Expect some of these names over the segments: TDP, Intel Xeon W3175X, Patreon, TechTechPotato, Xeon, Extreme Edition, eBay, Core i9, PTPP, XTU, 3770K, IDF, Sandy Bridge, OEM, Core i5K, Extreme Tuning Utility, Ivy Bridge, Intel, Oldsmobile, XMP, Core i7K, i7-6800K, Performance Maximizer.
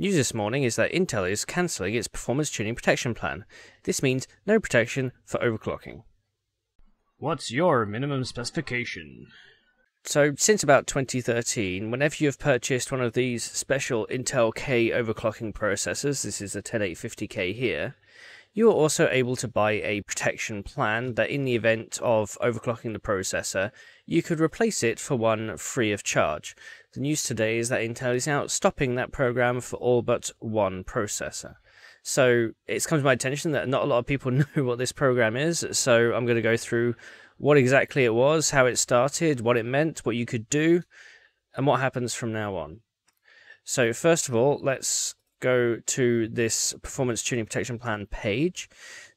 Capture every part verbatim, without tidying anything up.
News this morning is that Intel is cancelling its performance tuning protection plan. This means no protection for overclocking. What's your minimum specification? So since about twenty thirteen, whenever you have purchased one of these special Intel K overclocking processors, this is the one oh eight fifty K here, you are also able to buy a protection plan that in the event of overclocking the processor, you could replace it for one free of charge. The news today is that Intel is now stopping that program for all but one processor. So it's come to my attention that not a lot of people know what this program is, so I'm going to go through what exactly it was, how it started, what it meant, what you could do, and what happens from now on. So first of all, let's go to this Performance Tuning Protection Plan page.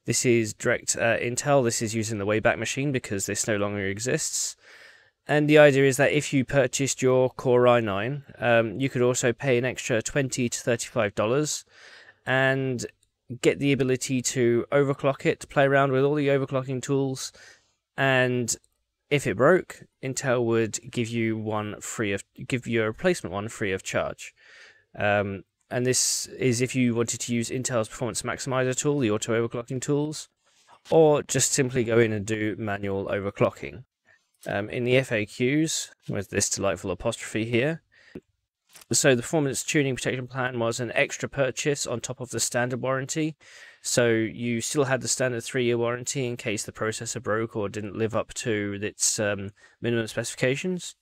This is direct uh, Intel. This is using the Wayback Machine because this no longer exists. And the idea is that if you purchased your Core i nine, um, you could also pay an extra twenty to thirty-five dollars and get the ability to overclock it, play around with all the overclocking tools, and if it broke, Intel would give you one free of give you a replacement one free of charge. Um, and this is if you wanted to use Intel's Performance Maximizer tool, the auto overclocking tools, or just simply go in and do manual overclocking. Um, in the F A Qs, with this delightful apostrophe here, so the Performance Tuning Protection Plan was an extra purchase on top of the standard warranty. So you still had the standard three-year warranty in case the processor broke or didn't live up to its um, minimum specifications.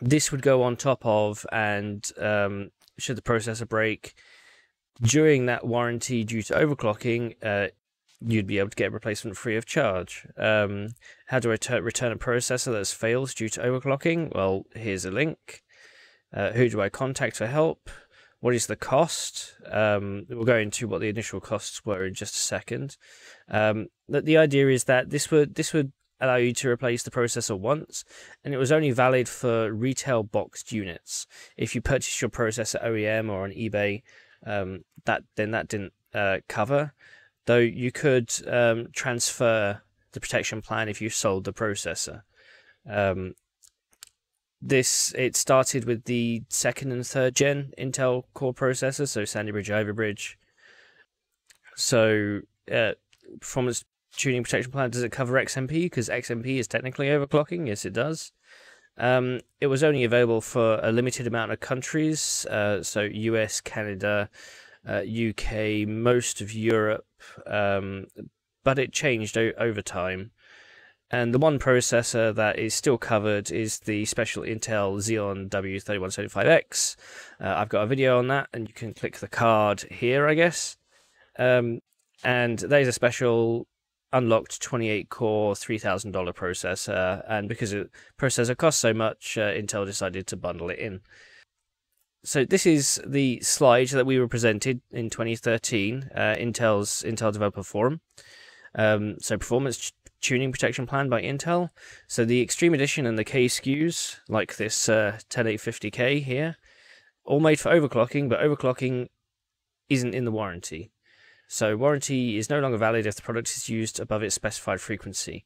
This would go on top of, and um, should the processor break during that warranty due to overclocking, uh, you'd be able to get a replacement free of charge. Um, how do I return a processor that's failed due to overclocking? Well, here's a link. Uh, who do I contact for help? What is the cost? Um, we'll go into what the initial costs were in just a second. Um, but the idea is that this would this would allow you to replace the processor once, and it was only valid for retail boxed units. If you purchased your processor O E M or on eBay, um, that then that didn't uh, cover. Though you could um, transfer the protection plan if you sold the processor. Um, This it started with the second and third gen Intel Core processors, so Sandy Bridge, Ivy Bridge. So uh, Performance Tuning Protection Plan, does it cover X M P? Because X M P is technically overclocking. Yes, it does. Um, it was only available for a limited amount of countries, uh, so U S, Canada, uh, U K, most of Europe, um, but it changed o over time. And the one processor that is still covered is the special Intel Xeon W thirty-one seventy-five X. Uh, I've got a video on that, and you can click the card here, I guess. Um, and there's a special unlocked twenty-eight core, three thousand dollar processor. And because the processor costs so much, uh, Intel decided to bundle it in. So this is the slide that we were presented in twenty thirteen, uh, Intel's Intel Developer Forum. Um, so Performance Tuning Protection Plan by Intel. So the Extreme Edition and the K S K Us, like this uh, one oh eight fifty K here, all made for overclocking, but overclocking isn't in the warranty. So warranty is no longer valid if the product is used above its specified frequency.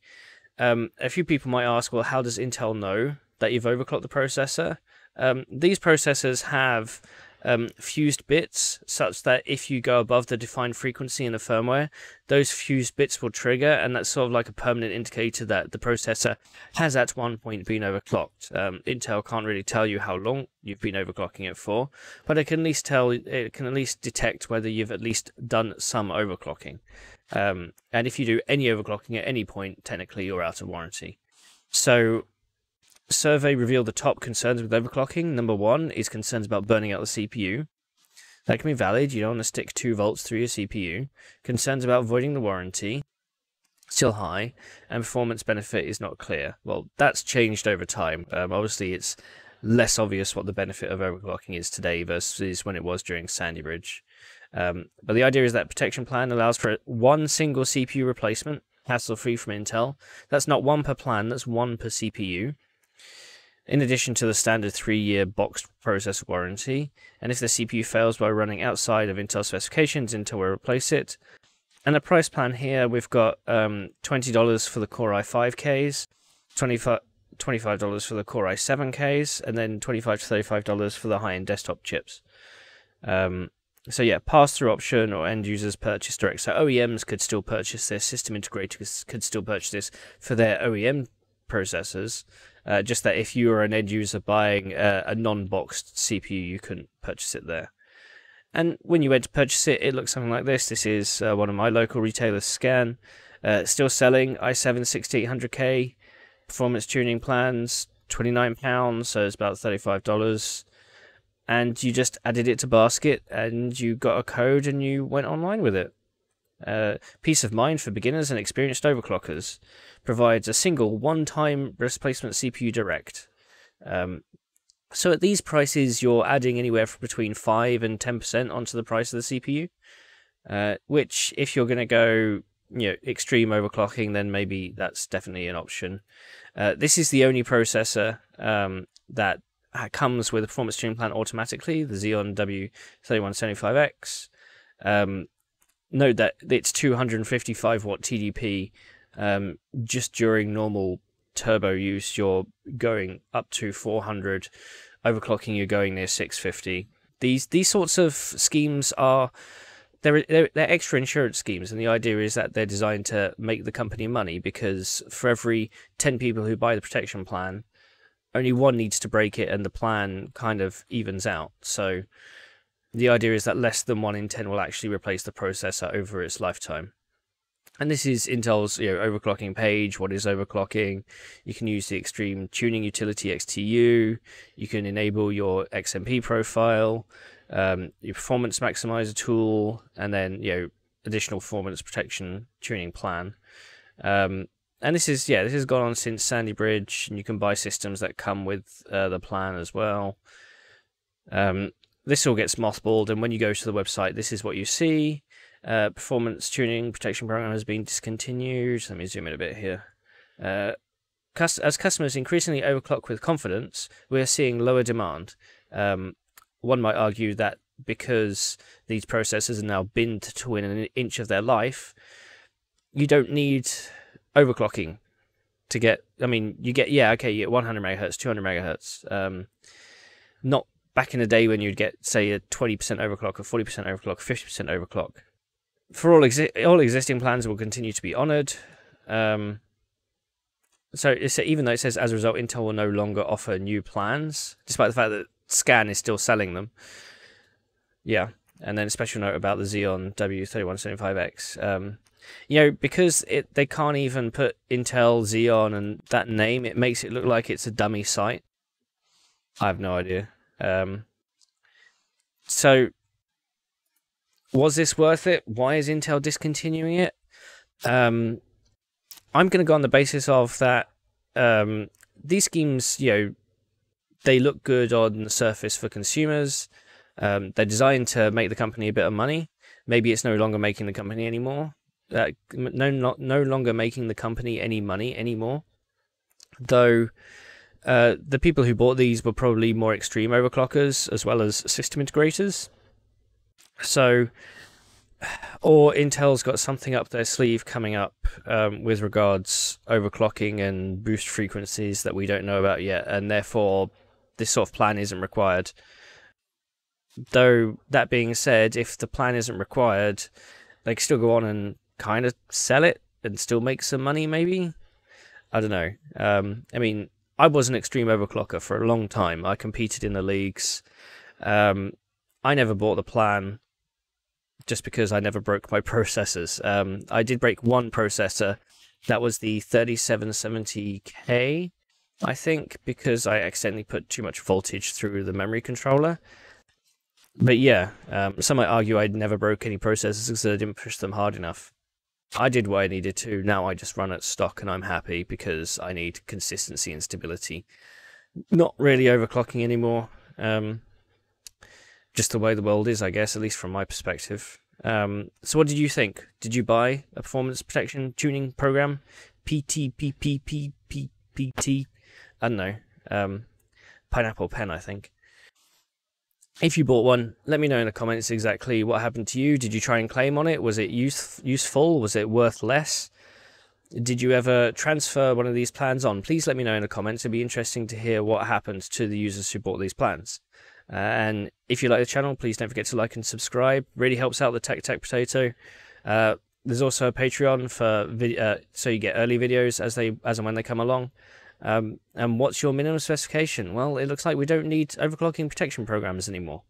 Um, a few people might ask, well, how does Intel know that you've overclocked the processor? Um, these processors have Um, fused bits such that if you go above the defined frequency in the firmware, those fused bits will trigger, and that's sort of like a permanent indicator that the processor has at one point been overclocked. Um, Intel can't really tell you how long you've been overclocking it for, but it can at least tell it can at least detect whether you've at least done some overclocking. Um, and if you do any overclocking at any point, technically you're out of warranty. So survey revealed the top concerns with overclocking. Number one is concerns about burning out the C P U. That can be valid. You don't want to stick two volts through your C P U. Concerns about voiding the warranty, still high, and performance benefit is not clear. Well, that's changed over time. Um, obviously, it's less obvious what the benefit of overclocking is today versus when it was during Sandy Bridge. Um, but the idea is that protection plan allows for one single C P U replacement, hassle-free from Intel. That's not one per plan. That's one per C P U. In addition to the standard three-year boxed processor warranty, and if the C P U fails by running outside of Intel specifications, Intel will replace it. And the price plan here, we've got um, twenty dollars for the Core i five Ks, twenty-five dollars for the Core i seven Ks, and then twenty-five to thirty-five dollars for the high-end desktop chips. Um, so yeah, pass-through option, or end users purchase direct. So O E Ms could still purchase this, system integrators could still purchase this for their O E M processors. Uh, just that if you are an end user buying a, a non-boxed C P U, you couldn't purchase it there. And when you went to purchase it, it looks something like this. This is uh, one of my local retailers, Scan. Uh, still selling i seven sixty-eight hundred K, performance tuning plans, twenty-nine pounds, so it's about thirty-five dollars. And you just added it to basket, and you got a code, and you went online with it. Uh, peace of mind for beginners and experienced overclockers. Provides a single one-time replacement C P U direct. Um, so at these prices, you're adding anywhere from between five and ten percent onto the price of the C P U, uh, which, if you're going to go, you know, extreme overclocking, then maybe that's definitely an option. Uh, this is the only processor um, that comes with a performance tuning plan automatically, the Xeon W thirty-one seventy-five X. Um, note that it's two hundred fifty-five watt T D P. Um, just during normal turbo use, you're going up to four hundred. Overclocking, you're going near six fifty. These these sorts of schemes are. They're, they're, they're extra insurance schemes, and the idea is that they're designed to make the company money, because for every ten people who buy the protection plan, only one needs to break it, and the plan kind of evens out. So the idea is that less than one in ten will actually replace the processor over its lifetime. And this is Intel's, you know, overclocking page. What is overclocking? You can use the Extreme Tuning Utility, X T U. You can enable your X M P profile, um, your Performance Maximizer tool, and then, you know, additional performance protection tuning plan. Um, and this is, yeah, this has gone on since Sandy Bridge, and you can buy systems that come with uh, the plan as well. Um, this all gets mothballed, and when you go to the website, this is what you see. Uh, performance tuning protection program has been discontinued. Let me zoom in a bit here. Uh, as customers increasingly overclock with confidence, we're seeing lower demand. Um, one might argue that because these processors have now been to within an inch of their life, you don't need overclocking to get, I mean, you get, yeah, okay, you get one hundred megahertz, two hundred megahertz. Um, not back in the day when you'd get, say, a twenty percent overclock, or forty percent overclock, fifty percent overclock. For all, exi all existing plans will continue to be honoured. Um, so it's, even though it says, as a result, Intel will no longer offer new plans, despite the fact that Scan is still selling them. Yeah, and then a special note about the Xeon W thirty-one seventy-five X. Um, you know, because it, they can't even put Intel, Xeon, and that name, it makes it look like it's a dummy site. I have no idea. Um, so... Was this worth it? Why is Intel discontinuing it? Um, I'm going to go on the basis of that um, these schemes, you know, they look good on the surface for consumers. Um, they're designed to make the company a bit of money. Maybe it's no longer making the company anymore. Uh, no, not no longer making the company any money anymore. Though uh, the people who bought these were probably more extreme overclockers as well as system integrators. So, or Intel's got something up their sleeve coming up um, with regards overclocking and boost frequencies that we don't know about yet, and therefore this sort of plan isn't required. Though, that being said, if the plan isn't required, they can still go on and kind of sell it and still make some money, maybe? I don't know. Um, I mean, I was an extreme overclocker for a long time. I competed in the leagues. Um, I never bought the plan just because I never broke my processors. Um, I did break one processor. That was the thirty-seven seventy K, I think, because I accidentally put too much voltage through the memory controller. But yeah, um, some might argue I never broke any processors because I didn't push them hard enough. I did what I needed to. Now I just run at stock and I'm happy because I need consistency and stability. Not really overclocking anymore. Um... Just the way the world is, I guess, at least from my perspective. Um, so what did you think? Did you buy a performance protection tuning program? P T P P P P P T. I don't know. Um, pineapple pen, I think. If you bought one, let me know in the comments exactly what happened to you. Did you try and claim on it? Was it use useful? Was it worth less? Did you ever transfer one of these plans on? Please let me know in the comments. It'd be interesting to hear what happened to the users who bought these plans. Uh, and if you like the channel, please don't forget to like and subscribe. Really helps out the Tech Tech Potato. Uh, there's also a Patreon for video, uh, so you get early videos as they as and when they come along. Um, and what's your minimum specification? Well, it looks like we don't need overclocking protection programs anymore.